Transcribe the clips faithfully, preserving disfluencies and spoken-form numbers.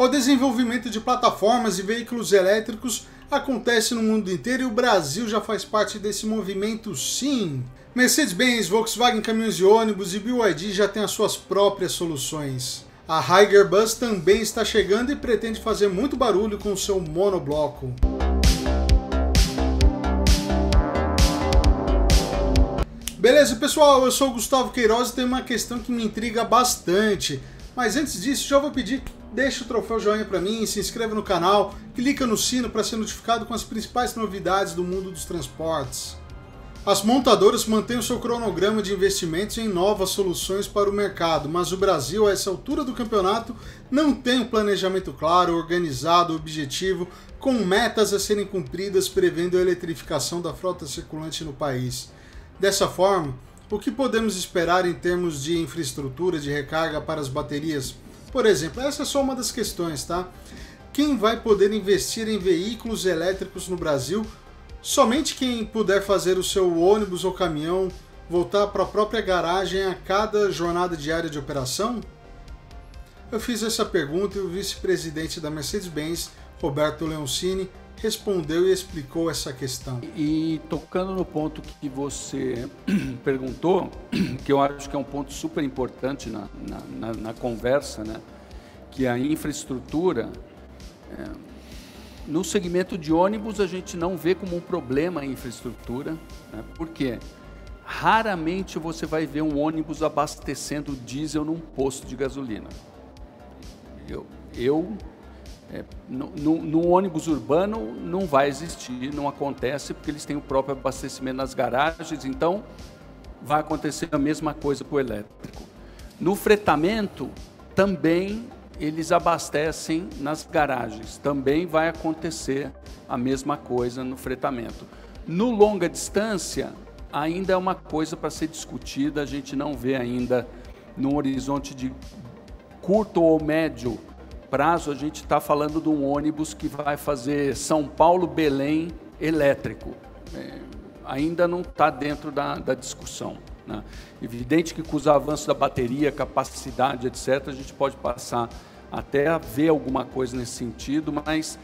O desenvolvimento de plataformas e veículos elétricos acontece no mundo inteiro e o Brasil já faz parte desse movimento, sim. Mercedes-Benz, Volkswagen Caminhões e Ônibus e B Y D já têm as suas próprias soluções. A Higer Bus também está chegando e pretende fazer muito barulho com seu monobloco. Beleza, pessoal? Eu sou o Gustavo Queiroz e tem uma questão que me intriga bastante. Mas antes disso, já vou pedir, deixa o troféu joinha para mim, se inscreve no canal, clica no sino para ser notificado com as principais novidades do mundo dos transportes. As montadoras mantêm o seu cronograma de investimentos em novas soluções para o mercado, mas o Brasil, a essa altura do campeonato, não tem um planejamento claro, organizado, objetivo, com metas a serem cumpridas prevendo a eletrificação da frota circulante no país. Dessa forma, o que podemos esperar em termos de infraestrutura de recarga para as baterias? Por exemplo, essa é só uma das questões, tá? Quem vai poder investir em veículos elétricos no Brasil? Somente quem puder fazer o seu ônibus ou caminhão voltar para a própria garagem a cada jornada diária de operação? Eu fiz essa pergunta e o vice-presidente da Mercedes-Benz, Roberto Leoncini, respondeu e explicou essa questão. E tocando no ponto que você perguntou, que eu acho que é um ponto super importante na, na, na, na conversa, né? Que a infraestrutura, é, no segmento de ônibus a gente não vê como um problema a infraestrutura, né? Porque raramente você vai ver um ônibus abastecendo diesel num posto de gasolina. Eu... eu É, no, no, no ônibus urbano não vai existir, não acontece, porque eles têm o próprio abastecimento nas garagens, então vai acontecer a mesma coisa para o elétrico. No fretamento, também eles abastecem nas garagens, também vai acontecer a mesma coisa no fretamento. No longa distância, ainda é uma coisa para ser discutida, a gente não vê ainda no horizonte de curto ou médio prazo, a gente está falando de um ônibus que vai fazer São Paulo, Belém, elétrico. É, ainda não está dentro da, da discussão, né? Evidente que com os avanços da bateria, capacidade, etcétera, a gente pode passar até a ver alguma coisa nesse sentido, mas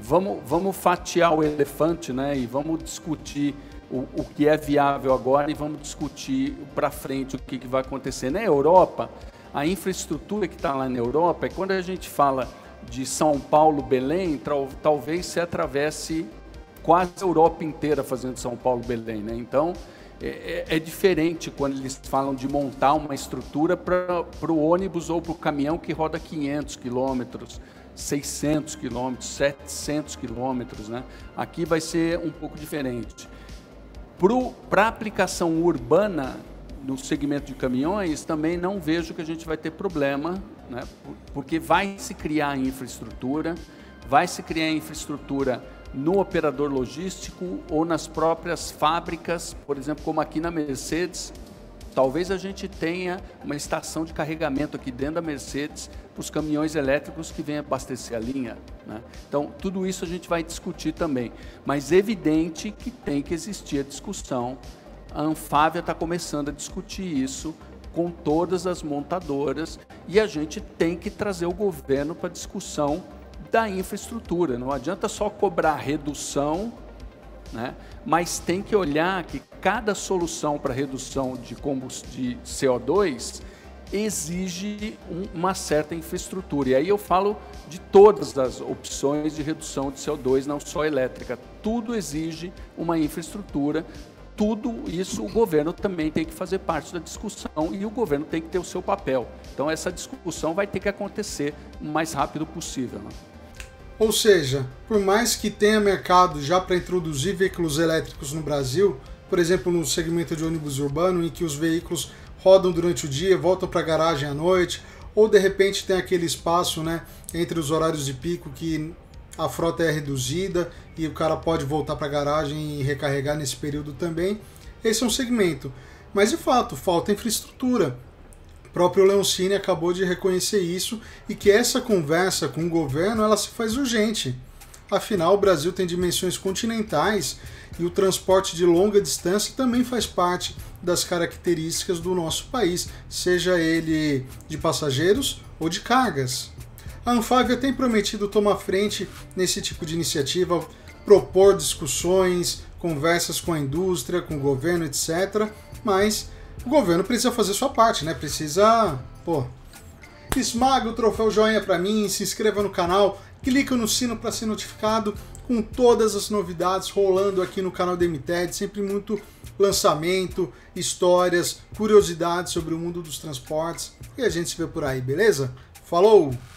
vamos, vamos fatiar o elefante, né? E vamos discutir o, o que é viável agora e vamos discutir para frente o que, que vai acontecer. Na Europa, a infraestrutura que está lá na Europa, é quando a gente fala de São Paulo, Belém, talvez se atravesse quase a Europa inteira fazendo São Paulo, Belém, né? Então, é, é diferente quando eles falam de montar uma estrutura para o ônibus ou para o caminhão que roda quinhentos quilômetros, seiscentos quilômetros, setecentos quilômetros, né? Aqui vai ser um pouco diferente. Para a aplicação urbana, no segmento de caminhões, também não vejo que a gente vai ter problema, né? Porque vai se criar infraestrutura, vai se criar infraestrutura no operador logístico ou nas próprias fábricas, por exemplo, como aqui na Mercedes, talvez a gente tenha uma estação de carregamento aqui dentro da Mercedes para os caminhões elétricos que vêm abastecer a linha, né? Então, tudo isso a gente vai discutir também, mas é evidente que tem que existir a discussão. A Anfavea está começando a discutir isso com todas as montadoras e a gente tem que trazer o governo para a discussão da infraestrutura. Não adianta só cobrar redução, né? Mas tem que olhar que cada solução para redução de, de C O dois exige uma certa infraestrutura. E aí eu falo de todas as opções de redução de C O dois, não só elétrica. Tudo exige uma infraestrutura. Tudo isso o governo também tem que fazer parte da discussão e o governo tem que ter o seu papel. Então essa discussão vai ter que acontecer o mais rápido possível, né? Ou seja, por mais que tenha mercado já para introduzir veículos elétricos no Brasil, por exemplo no segmento de ônibus urbano em que os veículos rodam durante o dia, voltam para a garagem à noite, ou de repente tem aquele espaço, né, entre os horários de pico que a frota é reduzida e o cara pode voltar para a garagem e recarregar nesse período também. Esse é um segmento. Mas, de fato, falta infraestrutura. O próprio Leoncini acabou de reconhecer isso e que essa conversa com o governo ela se faz urgente. Afinal, o Brasil tem dimensões continentais e o transporte de longa distância também faz parte das características do nosso país, seja ele de passageiros ou de cargas. A Anfavea tem prometido tomar frente nesse tipo de iniciativa, propor discussões, conversas com a indústria, com o governo, etcétera. Mas o governo precisa fazer sua parte, né? Precisa... pô... Esmaga o troféu joinha para mim, se inscreva no canal, clica no sino para ser notificado com todas as novidades rolando aqui no canal da M T E D, sempre muito lançamento, histórias, curiosidades sobre o mundo dos transportes, e a gente se vê por aí, beleza? Falou!